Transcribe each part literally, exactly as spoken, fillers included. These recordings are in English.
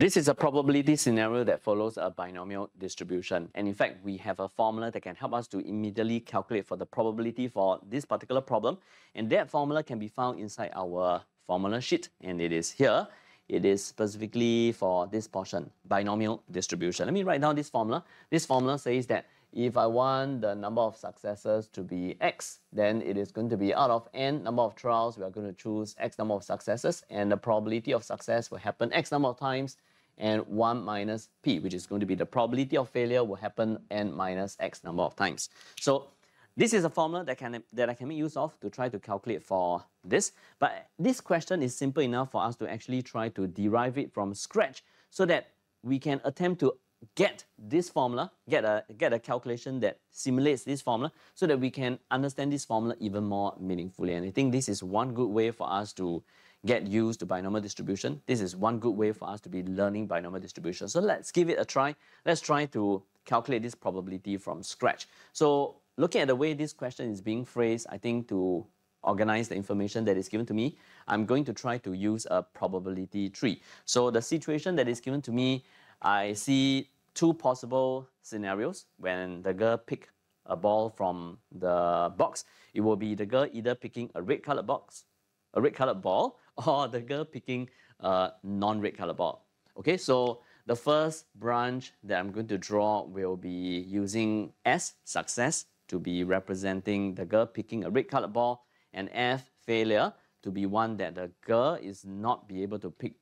This is a probability scenario that follows a binomial distribution. And in fact, we have a formula that can help us to immediately calculate for the probability for this particular problem. And that formula can be found inside our formula sheet. And it is here. It is specifically for this portion, binomial distribution. Let me write down this formula. This formula says that if I want the number of successes to be x, then it is going to be out of n number of trials, we are going to choose x number of successes, and the probability of success will happen x number of times, and one minus p, which is going to be the probability of failure will happen n minus x number of times. So this is a formula that, can, that I can make use of to try to calculate for this. But this question is simple enough for us to actually try to derive it from scratch so that we can attempt to get this formula, get a, get a calculation that simulates this formula so that we can understand this formula even more meaningfully. And I think this is one good way for us to get used to binomial distribution. This is one good way for us to be learning binomial distribution. So let's give it a try. Let's try to calculate this probability from scratch. So looking at the way this question is being phrased, I think to organize the information that is given to me, I'm going to try to use a probability tree. So the situation that is given to me, I see two possible scenarios when the girl pick a ball from the box. It will be the girl either picking a red colored box, a red colored ball, or the girl picking a non-red colored ball. Okay, so the first branch that I'm going to draw will be using S, success, to be representing the girl picking a red colored ball, and F, failure, to be one that the girl is not be able to pick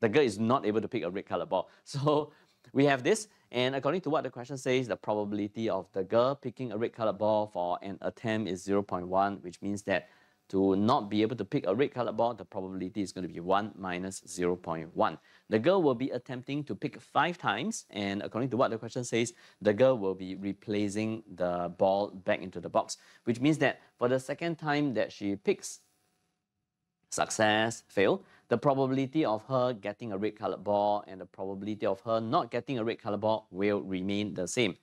The girl is not able to pick a red colored ball. So we have this, and according to what the question says, the probability of the girl picking a red colored ball for an attempt is zero point one, which means that to not be able to pick a red colored ball, the probability is going to be one minus zero point one. The girl will be attempting to pick five times, and according to what the question says, the girl will be replacing the ball back into the box, which means that for the second time that she picks success, fail, the probability of her getting a red colored ball and the probability of her not getting a red colored ball will remain the same.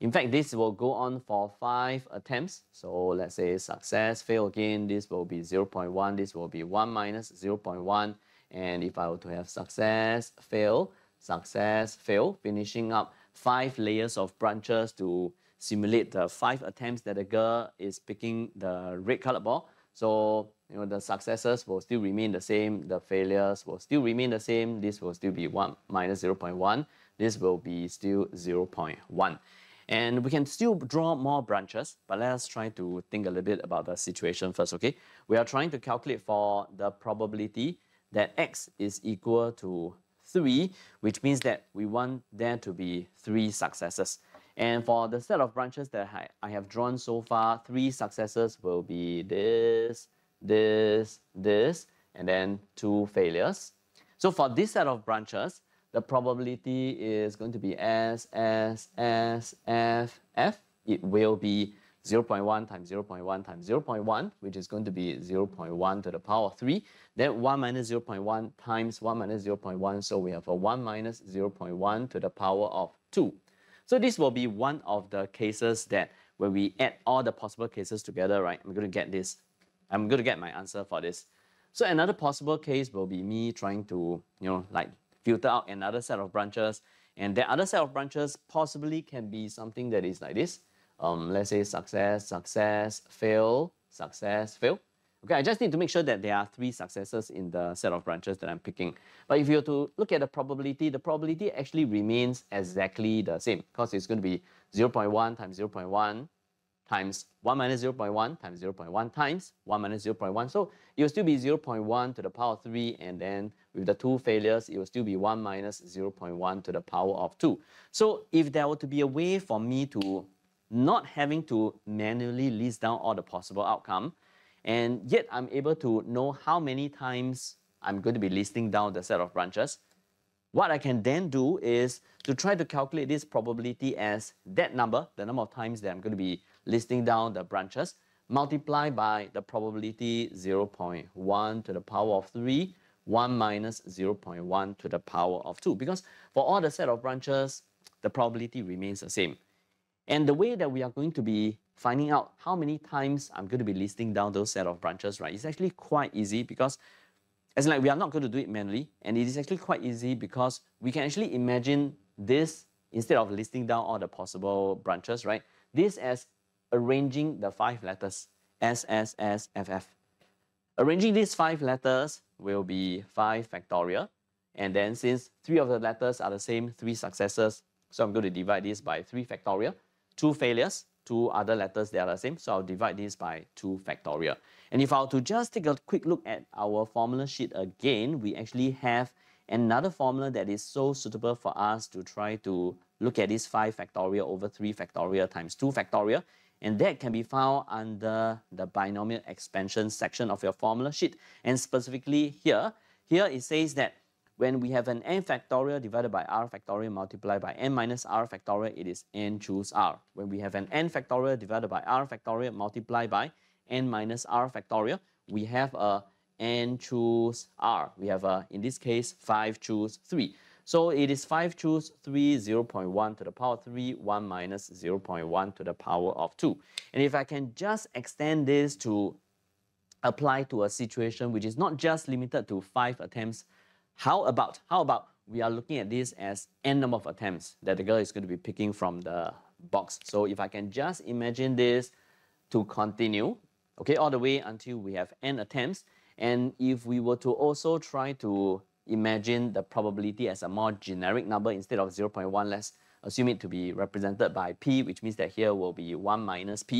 In fact, this will go on for five attempts. So let's say success, fail again, this will be zero point one, this will be one minus zero point one. And if I were to have success, fail, success, fail, finishing up five layers of branches to simulate the five attempts that the girl is picking the red colored ball. So, you know, the successes will still remain the same, the failures will still remain the same, this will still be one minus zero point one, this will be still zero point one. And we can still draw more branches, but let's try to think a little bit about the situation first, okay? We are trying to calculate for the probability that x is equal to three, which means that we want there to be three successes. And for the set of branches that I have drawn so far, three successes will be this, this, this, and then two failures. So for this set of branches, the probability is going to be S, S, S, F, F. It will be zero point one times zero point one times zero point one, which is going to be zero point one to the power of three. Then one minus zero point one times one minus zero point one, so we have a one minus zero point one to the power of two. So this will be one of the cases that when we add all the possible cases together, right, I'm going to get this. I'm going to get my answer for this. So another possible case will be me trying to, you know, like filter out another set of branches. And that other set of branches possibly can be something that is like this. Um, let's say success, success, fail, success, fail. Okay, I just need to make sure that there are three successes in the set of branches that I'm picking. But if you were to look at the probability, the probability actually remains exactly the same because it's going to be zero point one times zero point one times one minus zero point one times zero point one times one minus zero point one. So it will still be zero point one to the power of three, and then with the two failures, it will still be one minus zero point one to the power of two. So if there were to be a way for me to not having to manually list down all the possible outcomes, and yet I'm able to know how many times I'm going to be listing down the set of branches, what I can then do is to try to calculate this probability as that number, the number of times that I'm going to be listing down the branches, multiplied by the probability zero point one to the power of three, one minus zero point one to the power of two. Because for all the set of branches, the probability remains the same. And the way that we are going to be finding out how many times I'm going to be listing down those set of branches, right, it's actually quite easy because As in, like, we are not going to do it manually, and it is actually quite easy because we can actually imagine this, instead of listing down all the possible branches, right? This as arranging the five letters, S, S, S, F, F. Arranging these five letters will be five factorial. And then since three of the letters are the same, three successes, so I'm going to divide this by three factorial. Two failures, two other letters that are the same, so I'll divide this by two factorial. And if I were to just take a quick look at our formula sheet again, we actually have another formula that is so suitable for us to try to look at this five factorial over three factorial times two factorial. And that can be found under the binomial expansion section of your formula sheet. And specifically here, here it says that when we have an n factorial divided by r factorial multiplied by n minus r factorial, it is n choose r. When we have an n factorial divided by r factorial multiplied by n minus r factorial, we have a n choose r. We have a, in this case, five choose three. So it is five choose three, zero point one to the power three, one minus zero point one to the power of two. And if I can just extend this to apply to a situation which is not just limited to five attempts, How about, how about we are looking at this as n number of attempts that the girl is going to be picking from the box. So if I can just imagine this to continue, okay, all the way until we have n attempts. And if we were to also try to imagine the probability as a more generic number instead of zero point one, let's assume it to be represented by p, which means that here will be one minus p.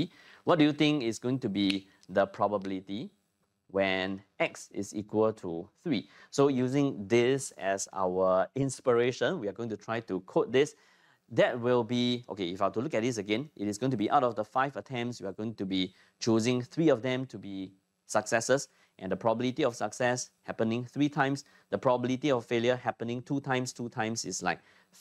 What do you think is going to be the probability when x is equal to three. So using this as our inspiration, we are going to try to code this. That will be, okay, if I have to look at this again, it is going to be out of the five attempts, we are going to be choosing three of them to be successes, and the probability of success happening three times, the probability of failure happening two times, two times is like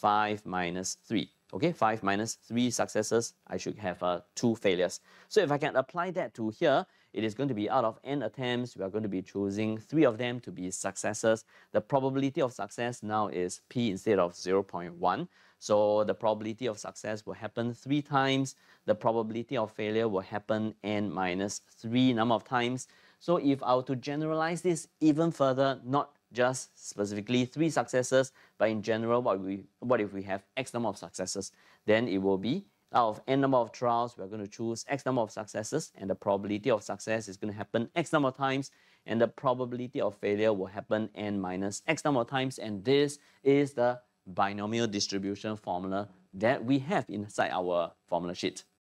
five minus three. Okay, five minus three successes, I should have uh, two failures. So if I can apply that to here, it is going to be out of n attempts, we are going to be choosing three of them to be successes. The probability of success now is p instead of zero point one. So the probability of success will happen three times. The probability of failure will happen n minus three number of times. So if I were to generalize this even further, not just specifically three successes, but in general, what, we, what if we have x number of successes? Then it will be out of n number of trials, we're going to choose x number of successes, and the probability of success is going to happen x number of times, and the probability of failure will happen n minus x number of times, and this is the binomial distribution formula that we have inside our formula sheet.